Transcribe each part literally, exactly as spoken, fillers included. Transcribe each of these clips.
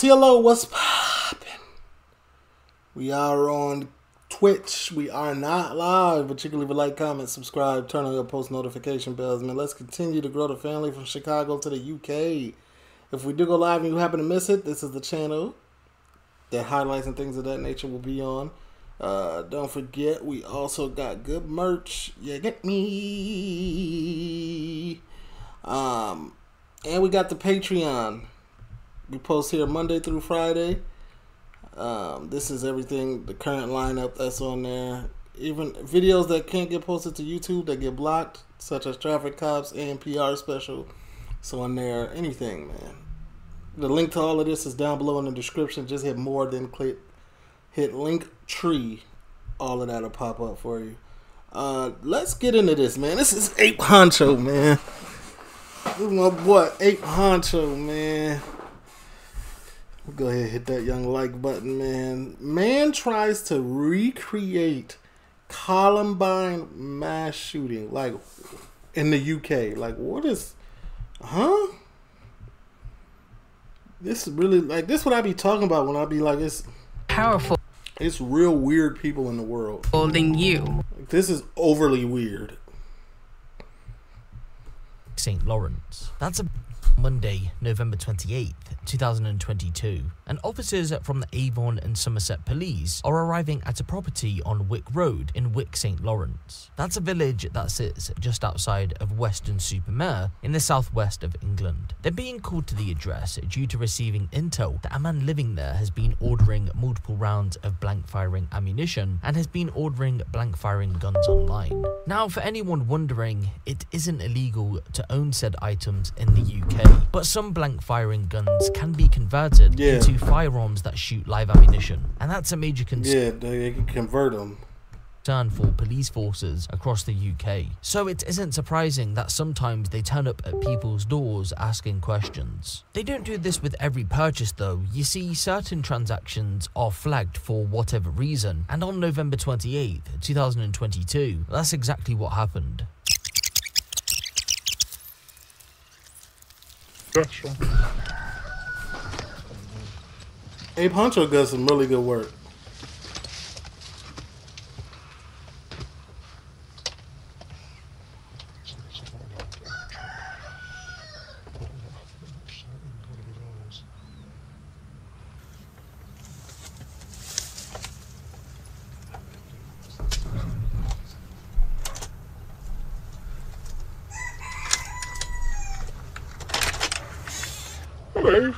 T L O, what's poppin'? We are on Twitch. We are not live, but you can leave a like, comment, subscribe, turn on your post notification bells, man. Let's continue to grow the family from Chicago to the U K. If we do go live and you happen to miss it, this is the channel that highlights and things of that nature will be on. Uh, don't forget, we also got good merch. You get me. Um, and we got the Patreon. We post here Monday through Friday. Um, this is everything, the current lineup that's on there. Even videos that can't get posted to YouTube that get blocked, such as Traffic Cops and P R Special. So on there, anything, man. The link to all of this is down below in the description. Just hit more, then click, hit link tree. All of that will pop up for you. Uh, let's get into this, man. This is Ape Honcho, man. This is my boy, Ape Honcho, man. Go ahead and hit that young like button, man. Man tries to recreate Columbine mass shooting, like, in the U K. Like, what is... Huh? This is really, like, this is what I be talking about when I be like, it's... powerful. It's real weird people in the world. Holding you. This is overly weird. Saint Lawrence. That's a... Monday, November twenty-eighth, two thousand twenty-two, and officers from the Avon and Somerset police are arriving at a property on Wick Road in Wick, Saint Lawrence. That's a village that sits just outside of Weston-super-Mare in the southwest of England. They're being called to the address due to receiving intel that a man living there has been ordering multiple rounds of blank firing ammunition and has been ordering blank firing guns online. Now, for anyone wondering, it isn't illegal to own said items in the U K. But some blank firing guns can be converted yeah. into firearms that shoot live ammunition, and that's a major concern. Yeah, they can convert them. Turn for police forces across the U K. So it isn't surprising that sometimes they turn up at people's doors asking questions. They don't do this with every purchase though. You see, certain transactions are flagged for whatever reason, and on November twenty-eighth, two thousand twenty-two, that's exactly what happened. Ape Honcho does some really good work. Hello,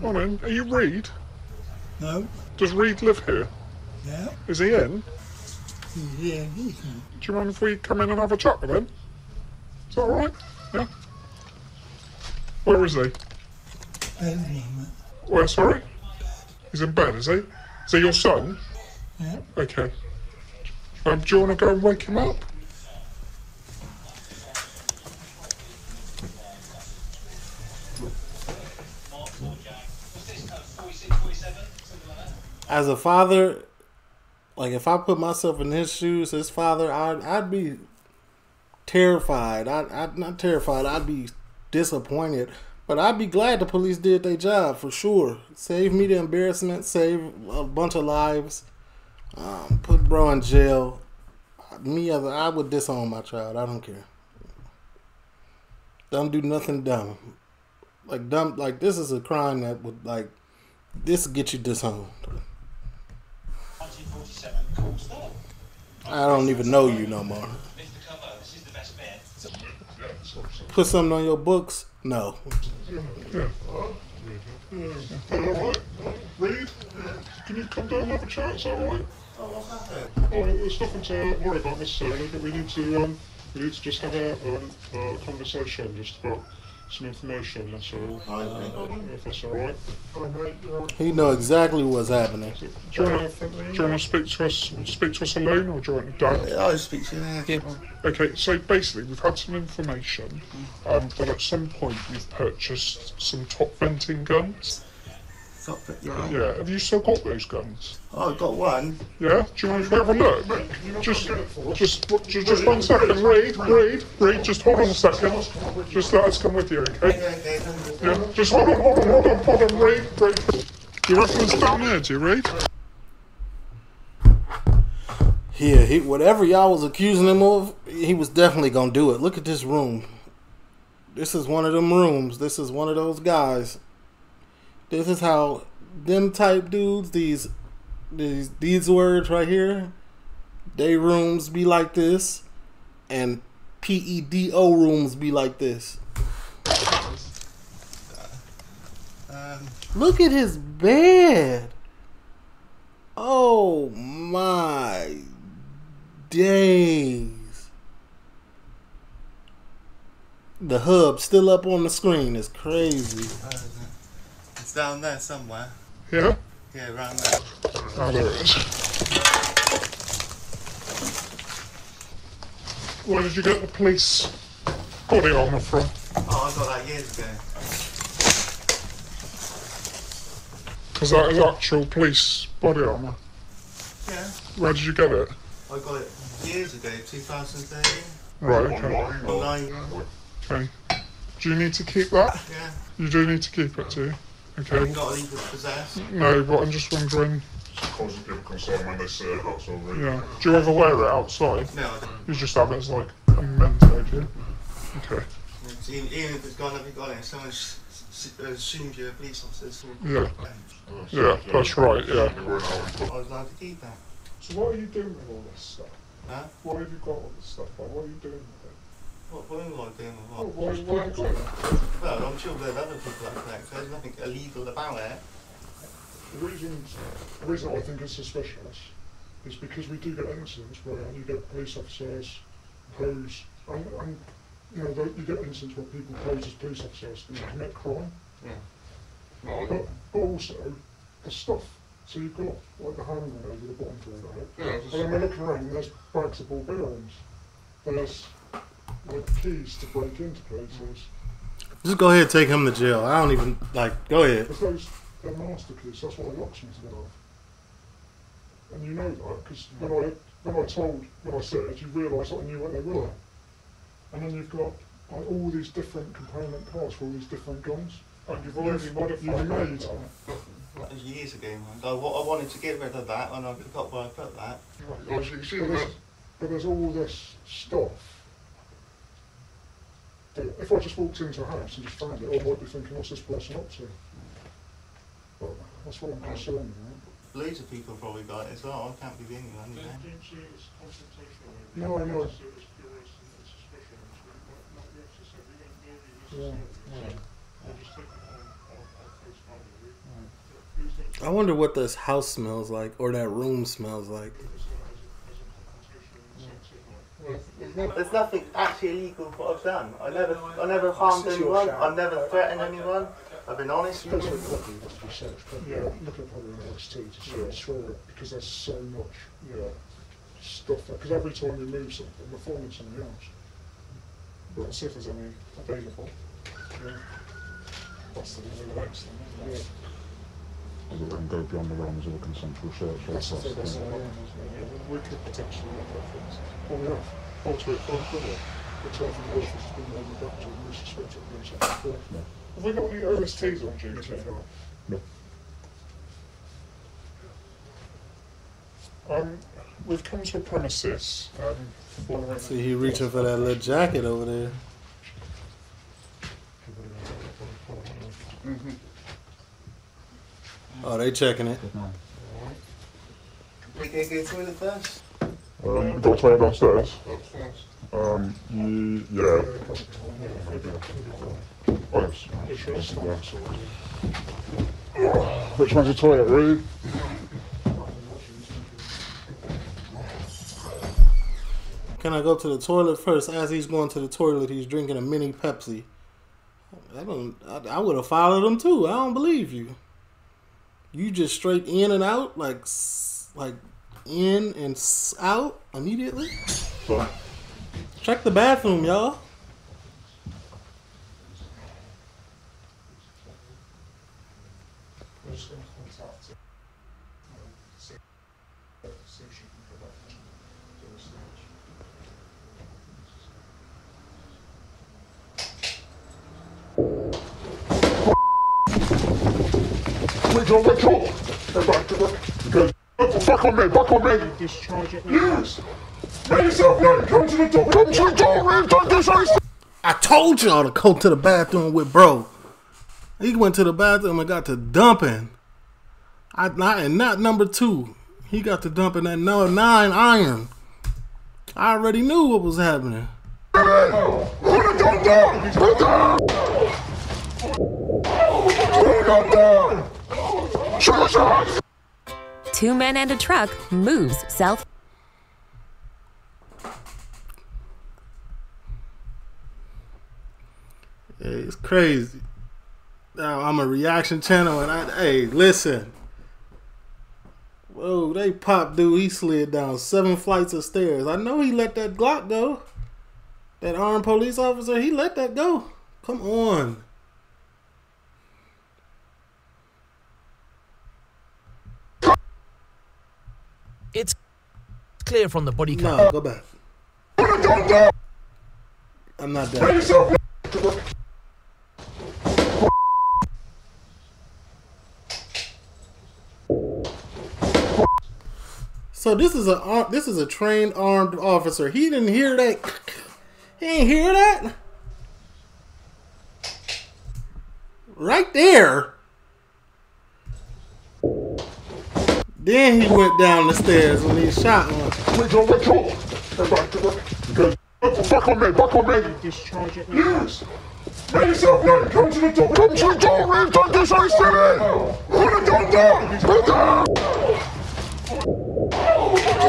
morning. Are you Reed? No. Does Reed live here? Yeah. Is he in? Yeah. Do you mind if we come in and have a chat with him? Is that all right? Yeah. Where is he? Bed. Where? Sorry. He's in bed, is he? Is he your son? Yeah. Okay. Um, do you want to go and wake him up? As a father, like if I put myself in his shoes, his father, I'd, I'd be terrified. I, I'd not terrified. I'd be disappointed, but I'd be glad the police did their job for sure. Save me the embarrassment. Save a bunch of lives. Um, put bro in jail. Me, as a, I would disown my child. I don't care. Don't do nothing dumb. Like dumb. Like this is a crime that would like this get you disowned. I don't even know you no more. Put something on your books? No. Alright, Reed, can you come down and have a chat? Is that alright? Alright, there's nothing to worry about necessarily, but we need to, um, we need to just have a, a, a conversation just about some information, that's all. If that's alright. He know exactly what's happening. Do you want to speak to us speak to us alone, or do you want to die? I'll speak to you. Okay, so basically we've had some information um, that at some point you've purchased some top venting guns. top it, yeah. Yeah, have you still got those guns? Oh, I've got one. Yeah? Do you want to have a look? Just, just, just, just one second, Reed, Reed, Reed, just hold on a second. Just let us come with you, okay? Yeah, just hold on, hold on, hold on, hold on, Reed, Reed. You reckon it's down there, do you, Reed? Yeah, he, whatever y'all was accusing him of, he was definitely going to do it. Look at this room. This is one of them rooms. This is one of those guys. This is how them type dudes, these these these words right here, they rooms be like this, and pedo rooms be like this. Um, Look at his bed. Oh my days. The hub still up on the screen is crazy. Uh, It's down there somewhere. Yeah? Yeah, around there. Oh, there it is. Where did you get the police body armour from? Oh, I got that years ago. Because that is actual police body armour? Yeah. Where did you get it? I got it years ago, two thousand thirteen. Right, okay. Online. Okay. Do you need to keep that? Yeah. You do need to keep it, do you? Okay. You've got to leave it possessed. No, but I'm just wondering. It's causing people concern when they see it, that's all right. Yeah. Do you ever wear it outside? No, I don't. You just have it as like a memento, do you? Okay. Yeah, even if it's gone, have you got it? Someone assumes you're a police officer. Yeah. Yeah, that's right, yeah. I was allowed to keep that. So what are you doing with all this stuff? Huh? Why have you got all this stuff? Like, what are you doing with it? What do I do with what? Well, well, I'm sure there's other people like that, so there's nothing illegal about it. The reason, the reason I think it's suspicious is because we do get incidents where you get police officers pose, and, and you know, you get incidents where people pose as police officers and commit crime. Yeah. No, but, but also, the stuff. So you've got like the hand grenade with the bottom through it. Yeah, and then we look around, there's bags of ball bearings. There's like keys to break into places. Just go ahead and take him to jail. I don't even, like, go ahead. Because they're master keys, that's what I locksmiths are of. And you know that, because when I, when I told, when I said it, you realise that I knew what they were. And then you've got like, all these different component parts for all these different guns. And you've already modified made them. That was years ago, man. I, I wanted to get rid of that, and I forgot where I put that. Right, well, you see but, there's, but there's all this stuff. If I just walked into a house and just found it, I might be thinking, what's this person up to? But that's what I'm concerned about. Loads of people probably got it as well. I can't be the only one. Don't you see it's confrontational? No, no. It's curious and suspicion. Not the exercise. You don't know the exercise. They're just thinking on face value. I wonder what this house smells like, or that room smells like. There's nothing actually illegal what I've done. I never, I never harmed anyone. I never threatened anyone. I've been honest. Look at probably an L S T to see it's true because there's so much, you know, stuff. Because every time you move something, we're forming something else. But see if there's any available. That's the next thing. It can go beyond the realms of a consensual search. That's the thing, that's the thing. We could potentially look at things. Well, we have. Ultimately, the term for the office has been overducted and we suspect it will be something. Have we got any O S Ts on duty? No. Um, we've come to a premises. Um, See, he reaching for that little jacket over there. Mm-hmm. Oh, they checking it. We can go through the first. Um, we've got a toilet downstairs. Um, you, yeah. Oh, yes. Which one's the toilet, Reed? Can I go to the toilet first? As he's going to the toilet, he's drinking a mini Pepsi. I don't. I, I would have followed him too. I don't believe you. You just straight in and out, like, like in and out immediately. What? Check the bathroom, y'all. just going to contact her and see, see if she can come back to the stage. Wake up, wake up! Get back, get back. Get back on me, back on me! Discharge it. Yes! Make yourself known! Come to the door! Come to the door! We've done this! I told y'all to go to the bathroom with bro. He went to the bathroom and got to dumping. I, I and not number two. He got to dumping that number nine iron. I already knew what was happening. Two men and a truck moves south. Yeah, it's crazy. Now I'm a reaction channel, and I hey listen. Whoa, they popped dude. He slid down seven flights of stairs. I know he let that Glock go. That armed police officer, he let that go. Come on. It's clear from the body cam. No, go back. I'm not dead. So this is a this is a trained armed officer. He didn't hear that. He didn't hear that. Right there. Then he went down the stairs when he shot one. Wait, don't wait, hold on. Back on me, back on me. Discharge it. Yes. Make yourself known. Come to the door. Come to the door. We've done this. I said it. Put it down there. Put down.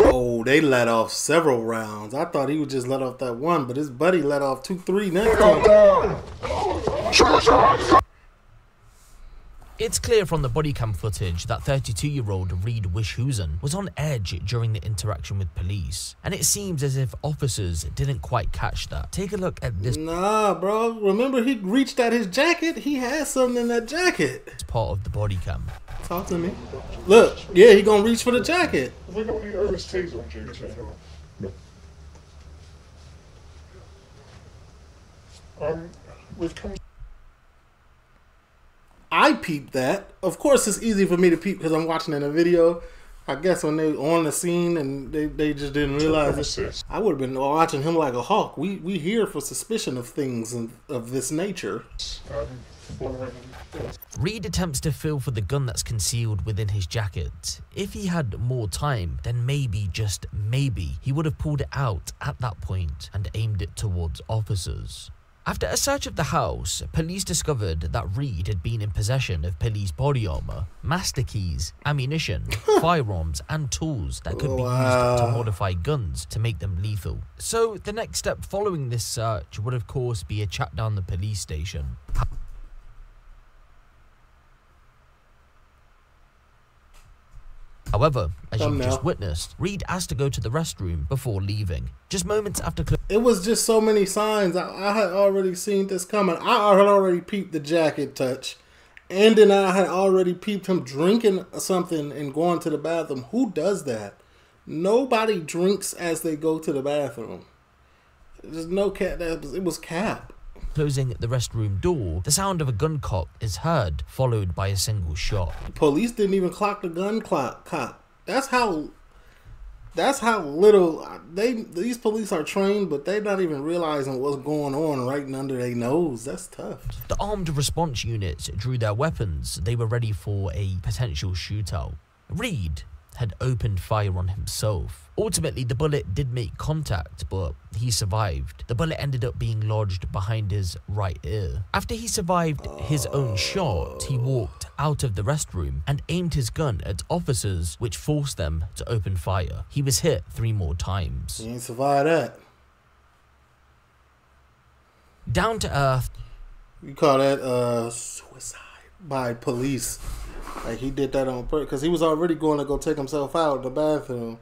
Oh, they let off several rounds. I thought he would just let off that one, but his buddy let off two, three next time. It's clear from the body cam footage that thirty-two-year-old Reed Wishusen was on edge during the interaction with police, and it seems as if officers didn't quite catch that. Take a look at this. Nah, bro. Remember, he reached at his jacket. He had something in that jacket. It's part of the body cam. Talk to me. Look, yeah, he gonna reach for the jacket. We don't need O S Ts on James right now. Um, we've come. I peeped that. Of course, it's easy for me to peep because I'm watching in a video. I guess when they on the scene and they, they just didn't realize it. I would have been watching him like a hawk. We we here for suspicion of things and of this nature. Reed attempts to feel for the gun that's concealed within his jacket. If he had more time, then maybe, just maybe, he would have pulled it out at that point and aimed it towards officers. After a search of the house, police discovered that Reed had been in possession of police body armor, master keys, ammunition, firearms, and tools that could be wow. used to modify guns to make them lethal. So the next step following this search would of course be a chat down the police station. However, as you just witnessed, Reed asked to go to the restroom before leaving. Just moments after... It was just so many signs. I, I had already seen this coming. I had already peeped the jacket touch. And then I had already peeped him drinking something and going to the bathroom. Who does that? Nobody drinks as they go to the bathroom. There's no cap. It was cap. Closing the restroom door, the sound of a gun cock is heard, followed by a single shot. Police didn't even clock the gun clock cock. That's how that's how little they these police are trained, but they're not even realizing what's going on right under their nose. That's tough. The armed response units drew their weapons. They were ready for a potential shootout. Reed had opened fire on himself. Ultimately, the bullet did make contact, but he survived. The bullet ended up being lodged behind his right ear. After he survived his own shot, he walked out of the restroom and aimed his gun at officers, which forced them to open fire. He was hit three more times. He ain't survived that. Down to earth. You call that uh, suicide by police. Like, he did that on purpose, because he was already going to go take himself out of the bathroom.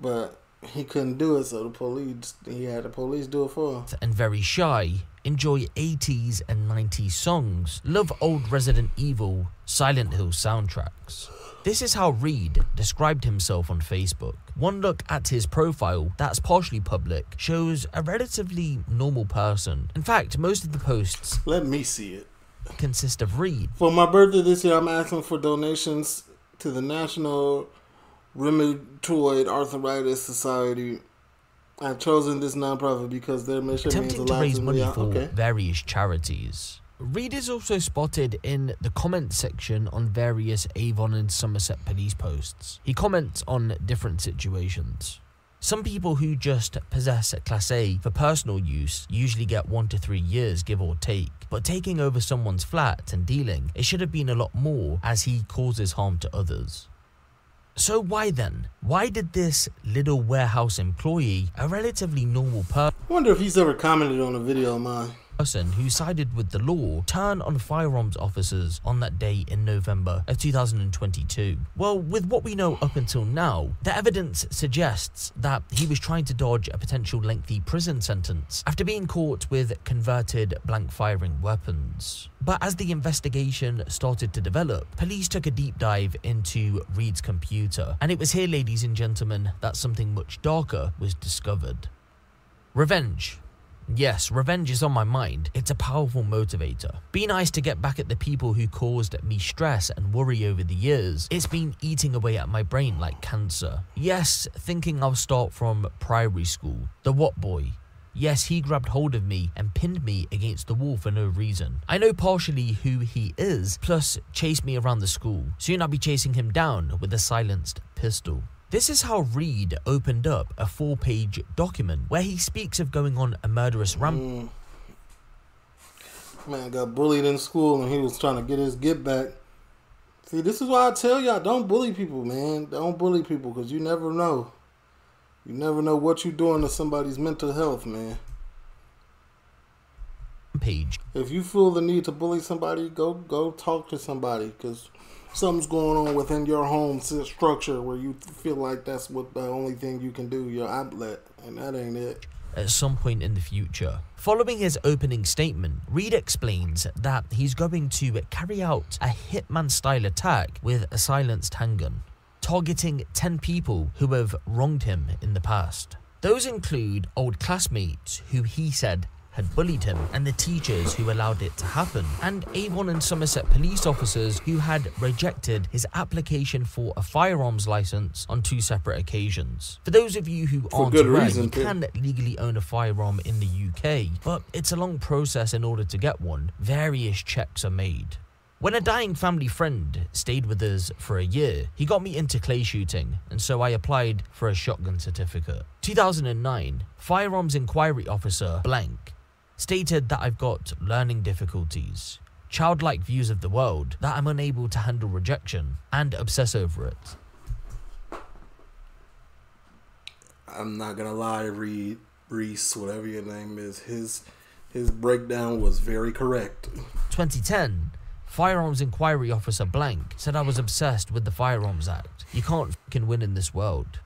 But he couldn't do it, so the police, he had the police do it for him. And very shy, enjoy eighties and nineties songs, love old Resident Evil, Silent Hill soundtracks. This is how Reed described himself on Facebook. One look at his profile, that's partially public, shows a relatively normal person. In fact, most of the posts... Let me see it. ...consist of Reed. For my birthday this year, I'm asking for donations to the National Rheumatoid Arthritis Society. I've chosen this nonprofit because their mission means a lot to me. Attempting to raise money for okay. various charities. Reed is also spotted in the comment section on various Avon and Somerset police posts. He comments on different situations. Some people who just possess a Class A for personal use usually get one to three years, give or take. But taking over someone's flat and dealing, it should have been a lot more, as he causes harm to others. So why then? Why did this little warehouse employee, a relatively normal person... I wonder if he's ever commented on a video of mine. Person who sided with the law turned on firearms officers on that day in November of two thousand twenty-two. Well, with what we know up until now, the evidence suggests that he was trying to dodge a potential lengthy prison sentence after being caught with converted blank firing weapons. But as the investigation started to develop, police took a deep dive into Reed's computer, and it was here, ladies and gentlemen, that something much darker was discovered. Revenge. Yes, revenge is on my mind. It's a powerful motivator. Be nice to get back at the people who caused me stress and worry over the years. It's been eating away at my brain like cancer. Yes, thinking I'll start from Priory School. The what boy? Yes, he grabbed hold of me and pinned me against the wall for no reason. I know partially who he is, plus chased me around the school. Soon I'll be chasing him down with a silenced pistol. This is how Reed opened up a four-page document where he speaks of going on a murderous rampage. Mm. Man got bullied in school and he was trying to get his get back. See, this is why I tell y'all, don't bully people, man. Don't bully people, because you never know. You never know what you're doing to somebody's mental health, man. Page. If you feel the need to bully somebody, go go talk to somebody, because... something's going on within your home structure where you feel like that's what the only thing you can do, your outlet, and that ain't it. At some point in the future. Following his opening statement, Reed explains that he's going to carry out a hitman-style attack with a silenced handgun, targeting ten people who have wronged him in the past. Those include old classmates who he said had bullied him, and the teachers who allowed it to happen, and Avon and Somerset police officers who had rejected his application for a firearms license on two separate occasions. For those of you who aren't aware, you can legally own a firearm in the U K, but it's a long process in order to get one. Various checks are made. When a dying family friend stayed with us for a year, he got me into clay shooting, and so I applied for a shotgun certificate. two thousand nine, Firearms Inquiry Officer Blank stated that I've got learning difficulties, childlike views of the world, that I'm unable to handle rejection, and obsess over it. I'm not gonna lie, Reed, Reese, whatever your name is, his, his breakdown was very correct. twenty ten, Firearms Inquiry Officer Blank said I was obsessed with the Firearms Act. You can't fucking win in this world.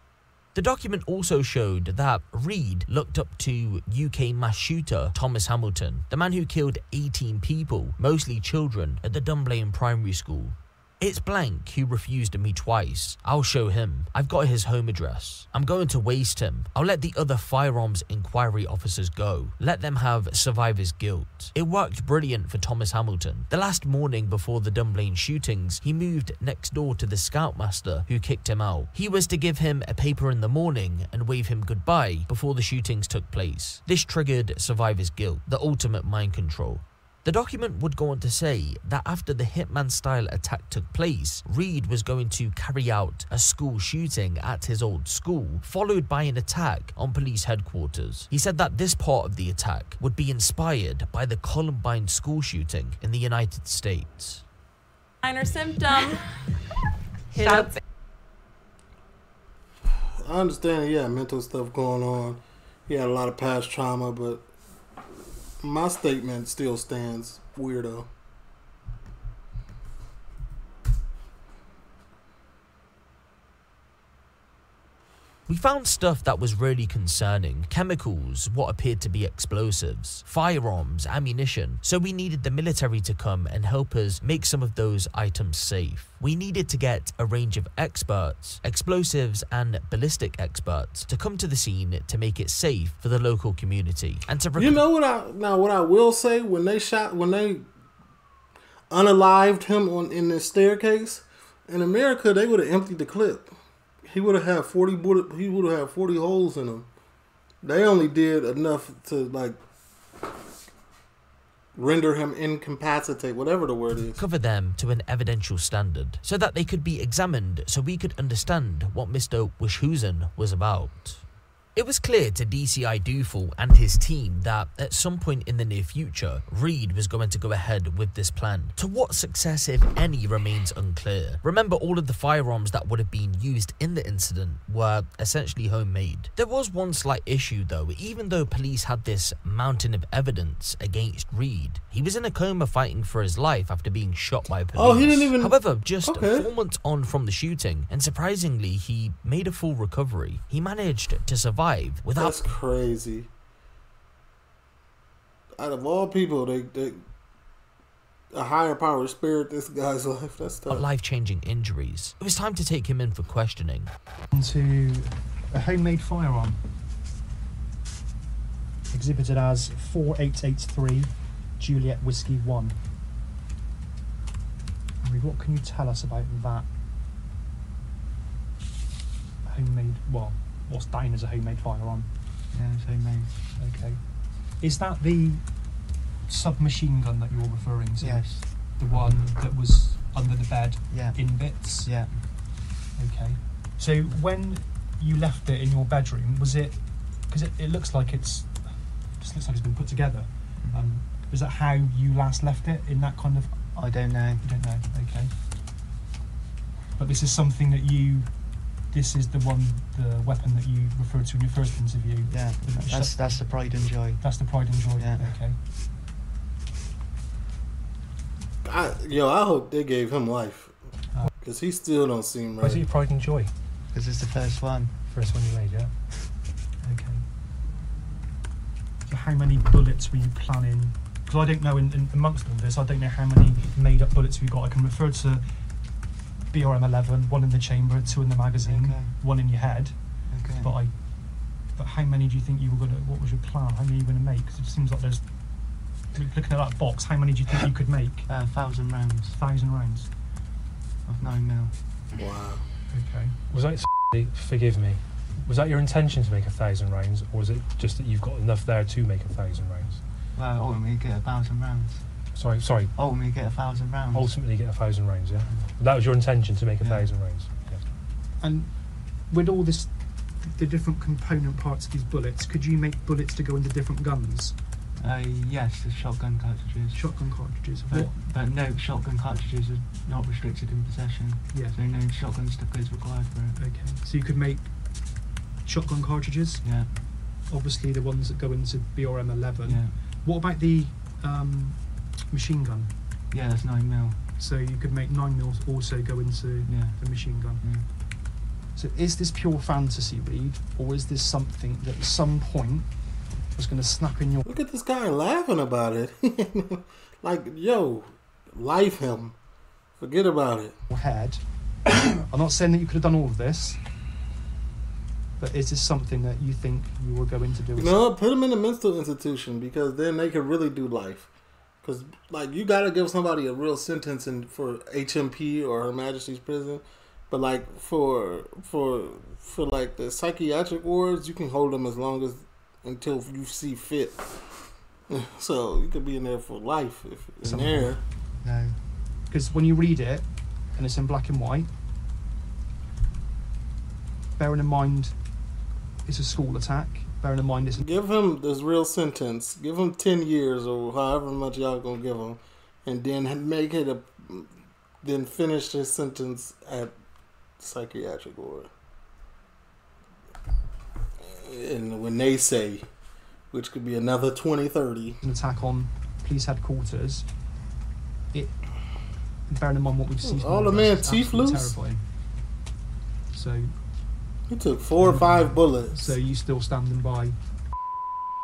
The document also showed that Reed looked up to U K mass shooter Thomas Hamilton, the man who killed eighteen people, mostly children, at the Dunblane Primary School. It's Blank who refused me twice. I'll show him. I've got his home address. I'm going to waste him. I'll let the other firearms inquiry officers go. Let them have survivor's guilt. It worked brilliant for Thomas Hamilton. The last morning before the Dunblane shootings, he moved next door to the scoutmaster who kicked him out. He was to give him a paper in the morning and wave him goodbye before the shootings took place. This triggered survivor's guilt, the ultimate mind control. The document would go on to say that after the hitman-style attack took place, Reed was going to carry out a school shooting at his old school, followed by an attack on police headquarters. He said that this part of the attack would be inspired by the Columbine school shooting in the United States. Minor symptom. Hit up. I understand, yeah, mental stuff going on. He had a lot of past trauma, but... my statement still stands, weirdo. We found stuff that was really concerning: chemicals, what appeared to be explosives, firearms, ammunition, so we needed the military to come and help us make some of those items safe. We needed to get a range of experts, explosives and ballistic experts, to come to the scene to make it safe for the local community. And to you know what I now what I will say, when they shot when they unalived him on in the staircase in America, they would have emptied the clip. He would have had forty bullet. He would have had forty holes in him. They only did enough to like render him incapacitate, whatever the word is. Cover them to an evidential standard so that they could be examined, so we could understand what Mister Wishusen was about. It was clear to D C I Dufour and his team that, at some point in the near future, Reed was going to go ahead with this plan. To what success, if any, remains unclear. Remember, all of the firearms that would have been used in the incident were essentially homemade. There was one slight issue though. Even though police had this mountain of evidence against Reed, he was in a coma fighting for his life after being shot by police. Oh, he didn't even... However, just okay. four months on from the shooting, and surprisingly, he made a full recovery. He managed to survive. Without... That's crazy. Out of all people, they, they a higher power spared this guy's life. That's tough. Life-changing injuries. It was time to take him in for questioning. Onto a homemade firearm, exhibited as four eight eight three Juliet Whiskey One. Harry, what can you tell us about that homemade one? What's that in as a homemade firearm? Yeah, it's homemade. Okay. Is that the submachine gun that you're referring to? Yes. The one that was under the bed? Yeah. In bits? Yeah. Okay. So when you left it in your bedroom, was it... Because it, it looks like it's... It looks like it's been put together. Mm-hmm. Um, is that how you last left it? In that kind of... I don't know. You don't know. Okay. But this is something that you... This is the one, the weapon that you referred to in your first interview. Yeah, that's that's the pride and joy. That's the pride and joy. Yeah. Okay. I, yo, I hope they gave him life, uh, cause he still don't seem right. Why is it pride and joy? Cause it's the first one. First one you made, yeah. Okay. So how many bullets were you planning? Cause I don't know. In, in amongst all this, I don't know how many made-up bullets we got. I can refer to. B R M eleven, one in the chamber, two in the magazine, okay. one in your head. Okay. But I, but how many do you think you were gonna? What was your plan? How many you were gonna make? Because it seems like there's. Looking at that box, how many do you think you could make? A uh, thousand rounds. Thousand rounds. Of nine mil. Wow. Okay. Was that? Forgive me. Was that your intention to make a thousand rounds, or was it just that you've got enough there to make a thousand rounds? Well, ultimately, get a thousand rounds. Sorry, sorry. Ultimately get a thousand rounds. Ultimately get a thousand rounds, yeah. That was your intention, to make a yeah. thousand rounds. Yeah. And with all this, the different component parts of these bullets, could you make bullets to go into different guns? Uh, yes, the shotgun cartridges. Shotgun cartridges. But, but no, shotgun cartridges are not restricted in possession. Yeah. So no shotgun stuff is required for it. Okay. So you could make shotgun cartridges? Yeah. Obviously the ones that go into B R M eleven. Yeah. What about the... Um, machine gun? Yeah, that's nine mil. So you could make nine mil also go into yeah. the machine gun. Yeah. So is this pure fantasy, Reed, or is this something that at some point was going to snap in your... Look at this guy laughing about it. Like, yo, life him. Forget about it. Head. I'm not saying that you could have done all of this, but is this something that you think you were going to do? No, something? Put him in a mental institution, because then they could really do life. Because, like, you got to give somebody a real sentence in, for H M P or Her Majesty's Prison. But, like, for, for, for like, the psychiatric wards, you can hold them as long as, until you see fit. So, you could be in there for life. If in Something. There. No. Because when you read it, and it's in black and white, bearing in mind it's a school attack, bearing in mind, it's give him this real sentence. Give him ten years or however much y'all gonna give him, and then make it a, then finish his sentence at psychiatric ward. And when they say, which could be another twenty, thirty, an attack on police headquarters. It, bearing in mind what we've seen, all the man teeth loose. Terrifying. So He took four or five bullets. So you still standing by?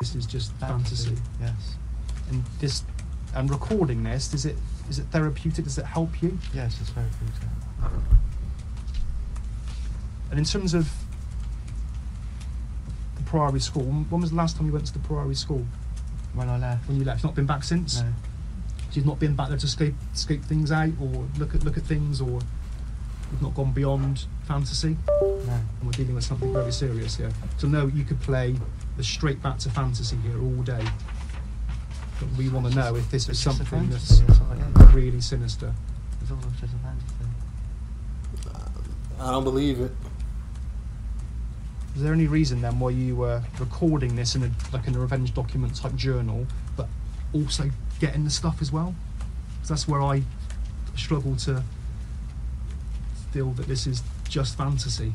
This is just fantasy. Yes. And this, and recording this, is it is it therapeutic? Does it help you? Yes, it's therapeutic. And in terms of the Priory School, when was the last time you went to the Priory School? When I left. When you left? You've not been back since? No. So you've not been back there to scope, scope things out, or look at look at things, or you've not gone beyond fantasy? No. And we're dealing with something very serious here. So no, you could play the straight back to fantasy here all day. But we want to know if this is something that's really sinister. It's all just a fantasy. I don't believe it. Is there any reason then why you were recording this in a like in a revenge document type journal, but also getting the stuff as well? Because that's where I struggle to feel that this is just fantasy.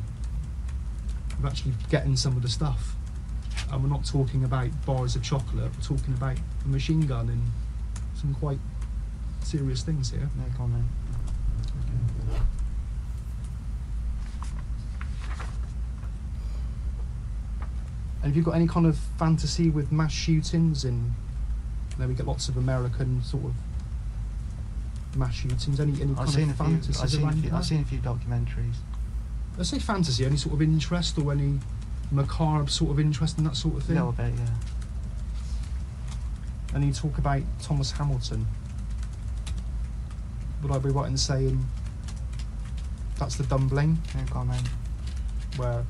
Of actually getting some of the stuff, and we're not talking about bars of chocolate. We're talking about a machine gun and some quite serious things here. No comment. Okay. And have you got any kind of fantasy with mass shootings? And you know, we get lots of American sort of mass shootings. Any any I've kind of fantasy? I've seen a few. I've seen a few documentaries. I say fantasy. Any sort of interest or any macabre sort of interest in that sort of thing? A little bit, yeah. And you talk about Thomas Hamilton. Would I be right in saying that's the Dunblane? No comment. Where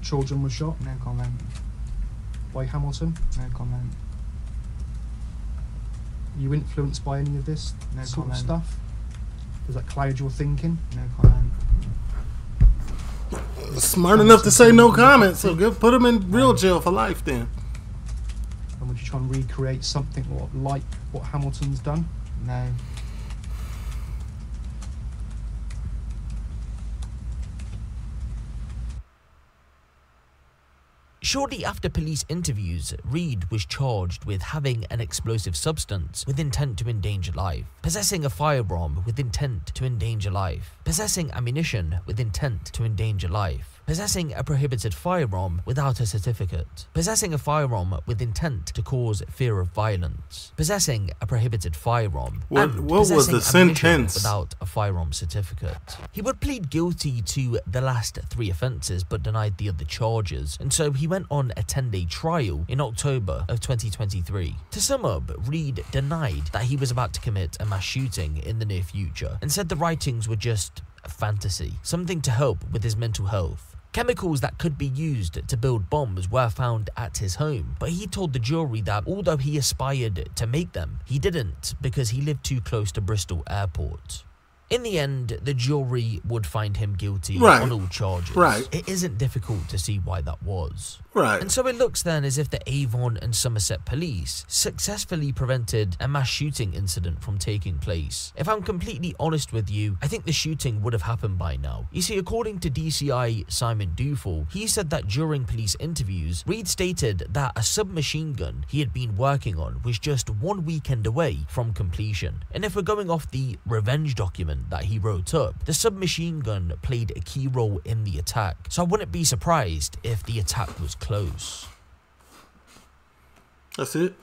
children were shot? No comment. By Hamilton? No comment. Are you influenced by any of this no sort comment. Of stuff? Does that cloud your thinking? No comment. Smart enough to say no comment, so good. Put him in real jail for life then. And would you try and recreate something what, like what Hamilton's done? No. Shortly after police interviews, Reed was charged with having an explosive substance with intent to endanger life, possessing a firearm with intent to endanger life, possessing ammunition with intent to endanger life, possessing a prohibited firearm without a certificate, possessing a firearm with intent to cause fear of violence, possessing a prohibited firearm, what, and what possessing was the sentence without a firearm certificate. He would plead guilty to the last three offences but denied the other charges, and so he went on a ten-day trial in October of twenty twenty-three. To sum up, Reed denied that he was about to commit a mass shooting in the near future and said the writings were just a fantasy, something to help with his mental health. Chemicals that could be used to build bombs were found at his home, but he told the jury that although he aspired to make them, he didn't because he lived too close to Bristol Airport. In the end, the jury would find him guilty right. on all charges. Right. It isn't difficult to see why that was. Right. And so it looks then as if the Avon and Somerset police successfully prevented a mass shooting incident from taking place. If I'm completely honest with you, I think the shooting would have happened by now. You see, according to D C I Simon Dufour, he said that during police interviews, Reed stated that a submachine gun he had been working on was just one weekend away from completion. And if we're going off the revenge document that he wrote up, the submachine gun played a key role in the attack, so I wouldn't be surprised if the attack was close. That's it.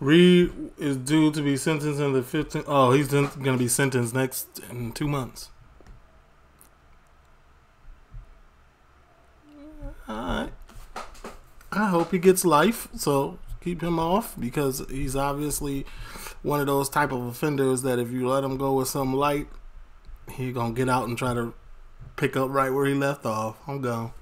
Reed is due to be sentenced on the fifteenth. Oh, he's going to be sentenced next in two months. Alright. I hope he gets life, so keep him off, because he's obviously one of those type of offenders that if you let him go with some light, he gonna get out and try to pick up right where he left off. I'm gone.